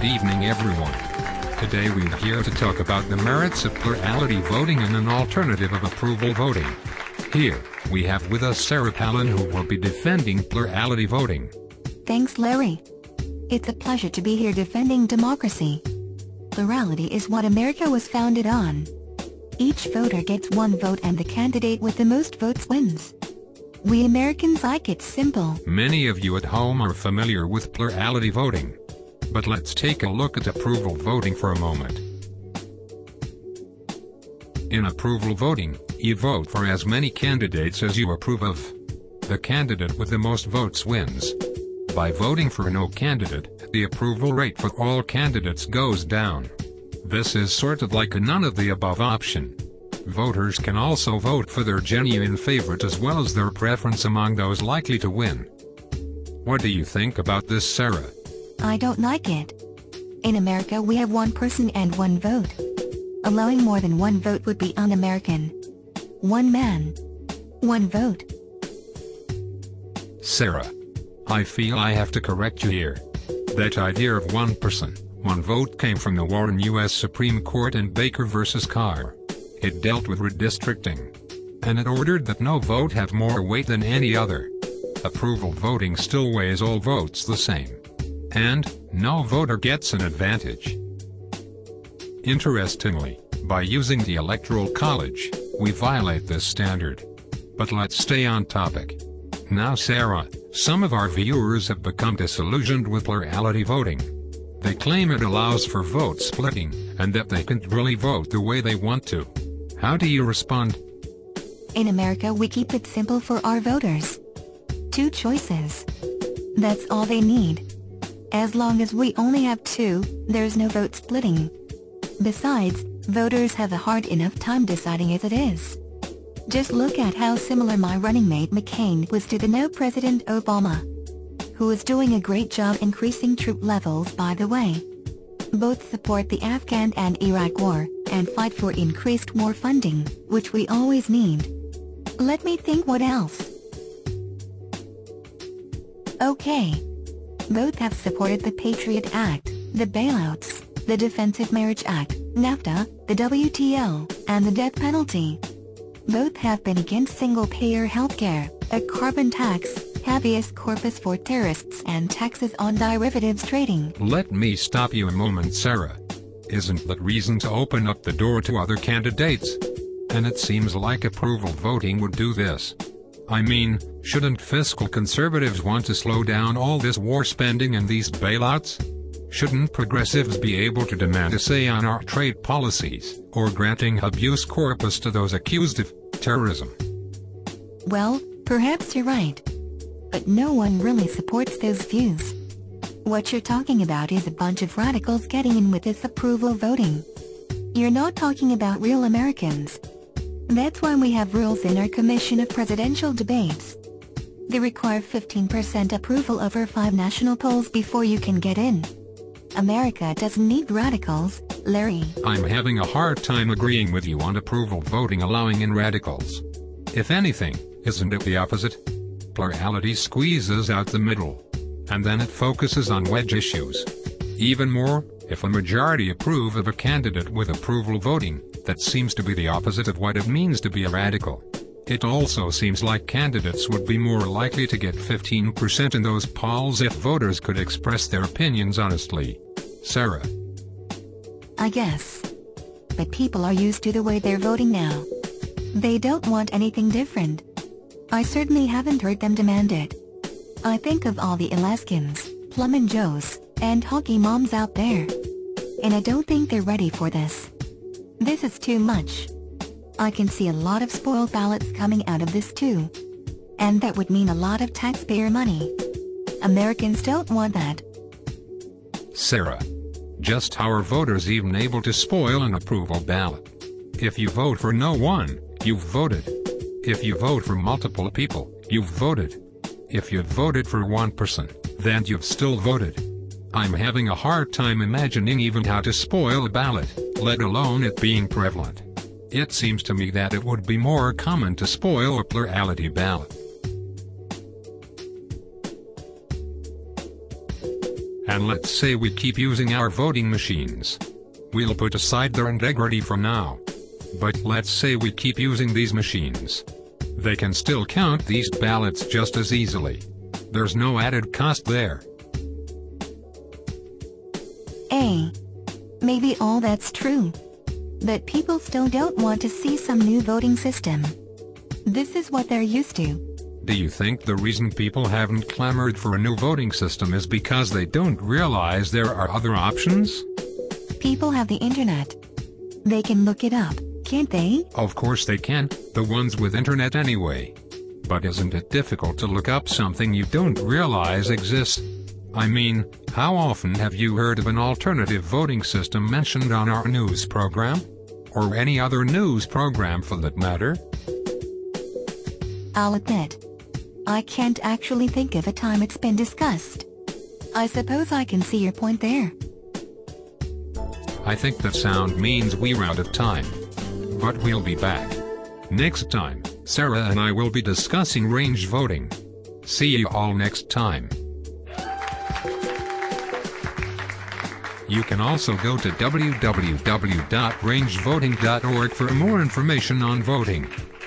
Good evening, everyone. Today we're here to talk about the merits of plurality voting and an alternative of approval voting. Here, we have with us Sarah Palin, who will be defending plurality voting. Thanks, Larry. It's a pleasure to be here defending democracy. Plurality is what America was founded on. Each voter gets one vote and the candidate with the most votes wins. We Americans like it simple. Many of you at home are familiar with plurality voting. But let's take a look at approval voting for a moment. In approval voting, you vote for as many candidates as you approve of. The candidate with the most votes wins. By voting for no candidate, the approval rate for all candidates goes down. This is sort of like a none of the above option. Voters can also vote for their genuine favorite as well as their preference among those likely to win. What do you think about this, Sarah? I don't like it. In America we have one person and one vote. Allowing more than one vote would be un-American. One man, one vote. Sarah, I feel I have to correct you here. That idea of one person, one vote came from the Warren U.S. Supreme Court in Baker versus Carr. It dealt with redistricting. And it ordered that no vote have more weight than any other. Approval voting still weighs all votes the same. And no voter gets an advantage. Interestingly, by using the Electoral College, we violate this standard. But let's stay on topic. Now, Sarah, some of our viewers have become disillusioned with plurality voting. They claim it allows for vote splitting, and that they can't really vote the way they want to. How do you respond? In America, we keep it simple for our voters. Two choices. That's all they need. As long as we only have two, there's no vote splitting. Besides, voters have a hard enough time deciding as it is. Just look at how similar my running mate McCain was to the now President Obama, who is doing a great job increasing troop levels, by the way. Both support the Afghan and Iraq war, and fight for increased war funding, which we always need. Let me think what else. Okay. Both have supported the Patriot Act, the bailouts, the Defensive Marriage Act, NAFTA, the WTO, and the death penalty. Both have been against single-payer healthcare, a carbon tax, habeas corpus for terrorists, and taxes on derivatives trading. Let me stop you a moment, Sarah. Isn't that reason to open up the door to other candidates? And it seems like approval voting would do this. I mean, shouldn't fiscal conservatives want to slow down all this war spending and these bailouts? Shouldn't progressives be able to demand a say on our trade policies, or granting habeas corpus to those accused of terrorism? Well, perhaps you're right. But no one really supports those views. What you're talking about is a bunch of radicals getting in with this approval voting. You're not talking about real Americans. That's why we have rules in our Commission of Presidential Debates. They require 15% approval over 5 national polls before you can get in. America doesn't need radicals, Larry. I'm having a hard time agreeing with you on approval voting allowing in radicals. If anything, isn't it the opposite? Plurality squeezes out the middle. And then it focuses on wedge issues. Even more, if a majority approve of a candidate with approval voting, that seems to be the opposite of what it means to be a radical. It also seems like candidates would be more likely to get 15% in those polls if voters could express their opinions honestly. Sarah? I guess. But people are used to the way they're voting now. They don't want anything different. I certainly haven't heard them demand it. I think of all the Alaskans, Plum and Joes, and hockey moms out there. And I don't think they're ready for this. This is too much. I can see a lot of spoiled ballots coming out of this too. And that would mean a lot of taxpayer money. Americans don't want that. Sarah, just how are voters even able to spoil an approval ballot? If you vote for no one, you've voted. If you vote for multiple people, you've voted. If you've voted for one person, then you've still voted. I'm having a hard time imagining even how to spoil a ballot, let alone it being prevalent. It seems to me that it would be more common to spoil a plurality ballot. and let's say we keep using our voting machines. We'll put aside their integrity for now. But let's say we keep using these machines. They can still count these ballots just as easily. There's no added cost there. Maybe all that's true. But people still don't want to see some new voting system. This is what they're used to. Do you think the reason people haven't clamored for a new voting system is because they don't realize there are other options? People have the internet. They can look it up, can't they? Of course they can, the ones with internet anyway. But isn't it difficult to look up something you don't realize exists? I mean, how often have you heard of an alternative voting system mentioned on our news program? Or any other news program for that matter? I'll admit, I can't actually think of a time it's been discussed. I suppose I can see your point there. I think that sound means we're out of time. But we'll be back. Next time, Sarah and I will be discussing range voting. See you all next time. You can also go to www.rangevoting.org for more information on voting.